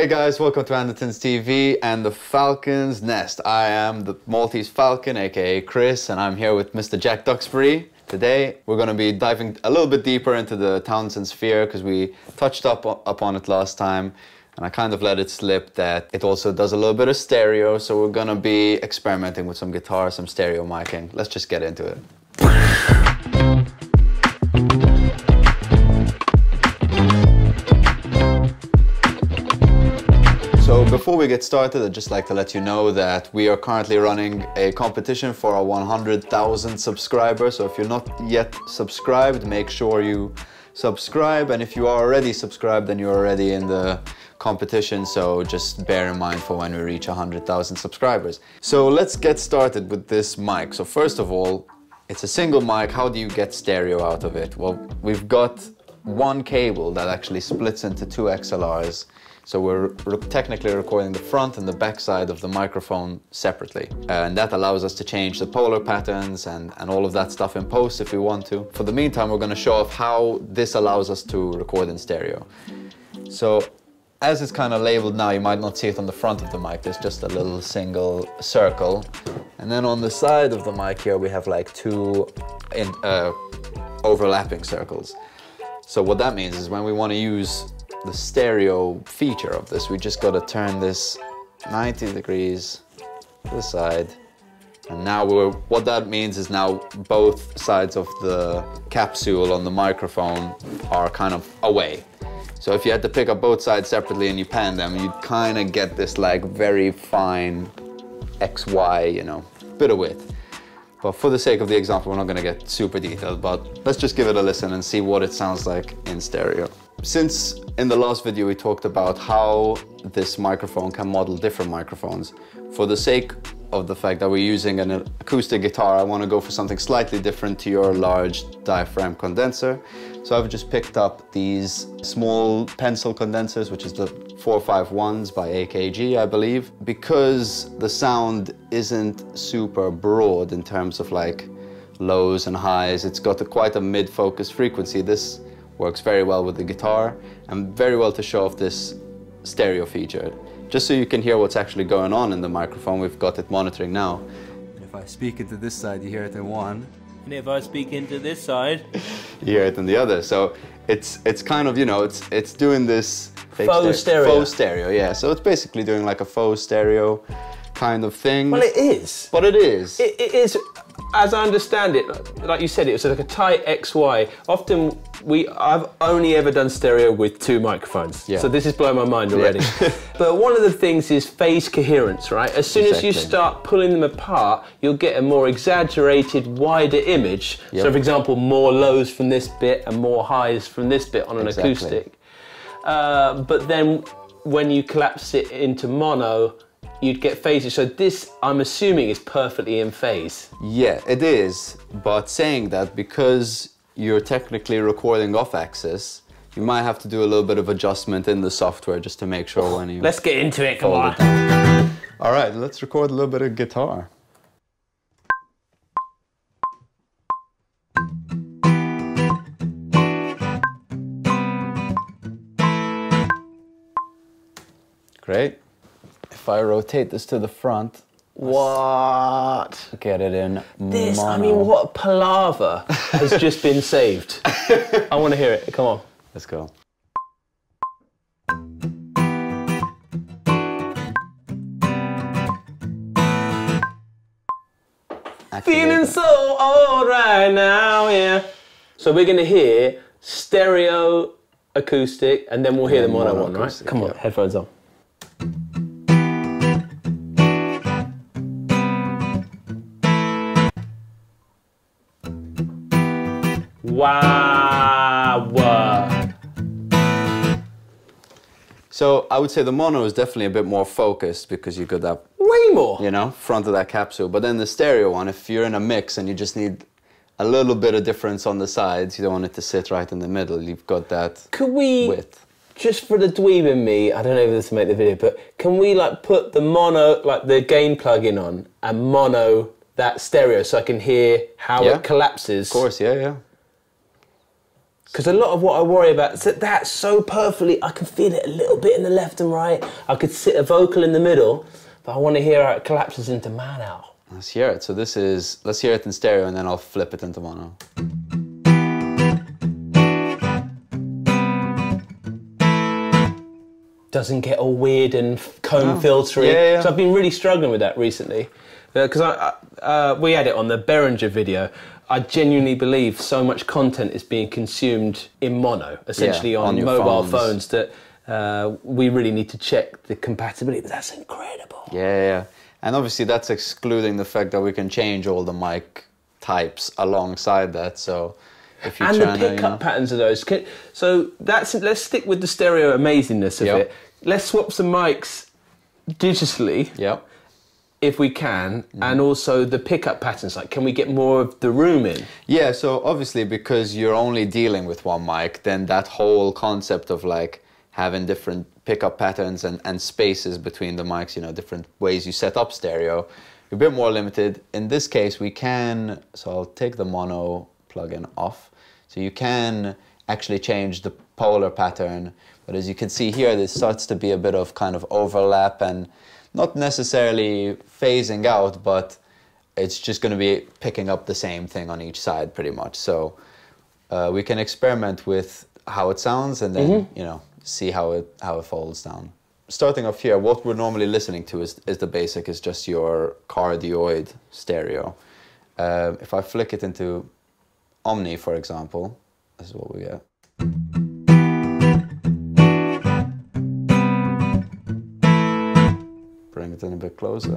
Hey guys, welcome to Anderton's TV and the Falcon's Nest. I am the Maltese Falcon, aka Chris, and I'm here with Mr. Jack Duxbury. Today we're going to be diving a little bit deeper into the Townsend sphere because we touched upon it last time and I kind of let it slip that it also does a little bit of stereo, so we're going to be experimenting with some guitar, some stereo miking. Let's just get into it. So before we get started, I'd just like to let you know that we are currently running a competition for our 100,000 subscribers. So if you're not yet subscribed, make sure you subscribe. And if you are already subscribed, then you're already in the competition. So just bear in mind for when we reach 100,000 subscribers. So let's get started with this mic. So first of all, it's a single mic. How do you get stereo out of it? Well, we've got one cable that actually splits into two XLRs. So we're technically recording the front and the back side of the microphone separately. And that allows us to change the polar patterns and all of that stuff in post if we want to. For the meantime, we're going to show off how this allows us to record in stereo. So as it's kind of labeled now, you might not see it on the front of the mic. There's just a little single circle. And then on the side of the mic here, we have like two overlapping circles. So what that means is when we want to use the stereo feature of this, we just got to turn this 90 degrees to the side, and now what that means is now both sides of the capsule on the microphone are kind of away. So if you had to pick up both sides separately and you pan them, you'd kind of get this like very fine XY, you know, bit of width. But for the sake of the example, we're not going to get super detailed, but let's just give it a listen and see what it sounds like in stereo. Since in the last video we talked about how this microphone can model different microphones, for the sake of the fact that we're using an acoustic guitar, I want to go for something slightly different to your large diaphragm condenser. So I've just picked up these small pencil condensers, which is the 451s by AKG, I believe, because the sound isn't super broad in terms of like lows and highs. It's got quite a mid-focus frequency. This works very well with the guitar and very well to show off this stereo feature. Just so you can hear what's actually going on in the microphone, we've got it monitoring now. And if I speak into this side, you hear it in one. And if I speak into this side, you hear it in the other. So it's kind of, you know, it's doing this faux stereo, yeah. So it's basically doing like a faux stereo kind of thing. Well, it is. But it is. It is. As I understand it, like you said, it was like a tight XY. Often I've only ever done stereo with two microphones, yeah. So this is blowing my mind already. Yeah. But one of the things is phase coherence, right? As soon as you start pulling them apart, you'll get a more exaggerated, wider image. Yep. So, for example, more lows from this bit and more highs from this bit on an acoustic. But then when you collapse it into mono, you'd get phases. So this, I'm assuming, is perfectly in phase. Yeah, it is. But saying that, because you're technically recording off-axis, you might have to do a little bit of adjustment in the software just to make sure when you... Let's get into it, come on. All right, let's record a little bit of guitar. Great. If I rotate this to the front, what? Get it in this, mono. I mean, what palaver has just been saved? I want to hear it. Come on. Let's go. Feeling so old right now, yeah. So we're going to hear stereo acoustic, and then we'll hear the mono one, right? Come on, headphones on. Wow. So I would say the mono is definitely a bit more focused because you got that way more, you know, front of that capsule. But then the stereo one, if you're in a mix and you just need a little bit of difference on the sides, you don't want it to sit right in the middle. You've got that. Could we width. Just for the dweeb in me, I don't know if this will make the video, but can we like put the mono, like the gain plug-in on and mono that stereo so I can hear how it collapses? Of course, yeah. Because a lot of what I worry about is that that's so perfectly, I can feel it a little bit in the left and right. I could sit a vocal in the middle, but I want to hear how it collapses into mono. Let's hear it. So this is, let's hear it in stereo and then I'll flip it into mono. Doesn't get all weird and comb filtery. Yeah, yeah. So I've been really struggling with that recently. Because we had it on the Behringer video. I genuinely believe so much content is being consumed in mono, essentially on mobile phones, that we really need to check the compatibility. But that's incredible. Yeah, yeah. And obviously that's excluding the fact that we can change all the mic types alongside that. So if you and the pickup patterns of those. So that's, let's stick with the stereo amazingness of it. Let's swap some mics digitally. Yep. If we can, and also the pickup patterns, like can we get more of the room in? Yeah, so obviously because you're only dealing with one mic, then that whole concept of like having different pickup patterns and spaces between the mics, you know, different ways you set up stereo, you're a bit more limited. In this case we can, so I'll take the mono plugin off. So you can actually change the polar pattern, but as you can see here, there starts to be a bit of kind of overlap and not necessarily phasing out, but it's just going to be picking up the same thing on each side pretty much. So we can experiment with how it sounds and then you know, see how it folds down. Starting off here, what we're normally listening to is the basic, is just your cardioid stereo. If I flick it into Omni, for example, this is what we get. Bring it in a bit closer.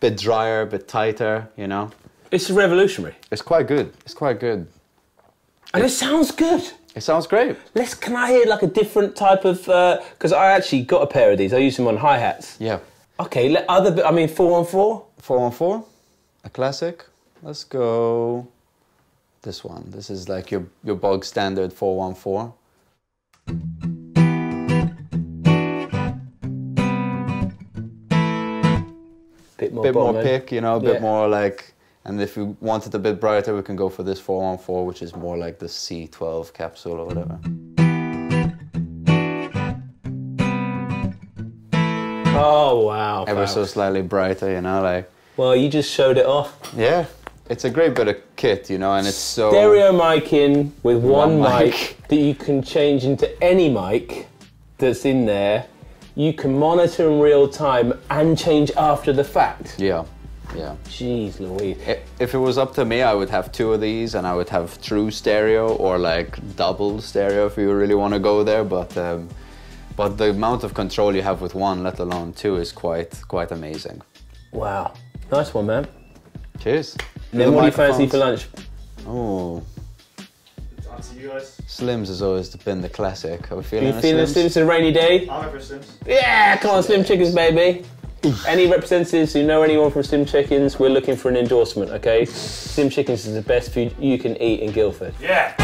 Bit drier, bit tighter, you know. It's revolutionary. It's quite good. It's quite good. And it sounds good. It sounds great. Can I hear like a different type of? Because I actually got a pair of these. I use them on hi hats. Yeah. Okay. I mean, 414. 414, a classic. Let's go. This one. This is like your bog standard 414. Bit more pick, you know, a bit more like, and if we want it a bit brighter, we can go for this 414, which is more like the C12 capsule or whatever. Oh, wow. Ever so slightly brighter, you know, like. Well, you just showed it off. Yeah. It's a great bit of kit, you know, and it's so... Stereo mic in with one mic that you can change into any mic that's in there. You can monitor in real time and change after the fact. Yeah, yeah. Jeez Louise. If it was up to me, I would have two of these and I would have true stereo or like double stereo if you really want to go there. But the amount of control you have with one, let alone two, is quite amazing. Wow. Nice one, man. Cheers. And then what do you fancy for lunch? Oh. Slims has always been the classic. Are we feeling the Slims? It's a rainy day. I'm for Slims. Yeah, come on, Slim Chickens, baby. Any representatives who know anyone from Slim Chickens, we're looking for an endorsement, okay? Slim Chickens is the best food you can eat in Guildford. Yeah.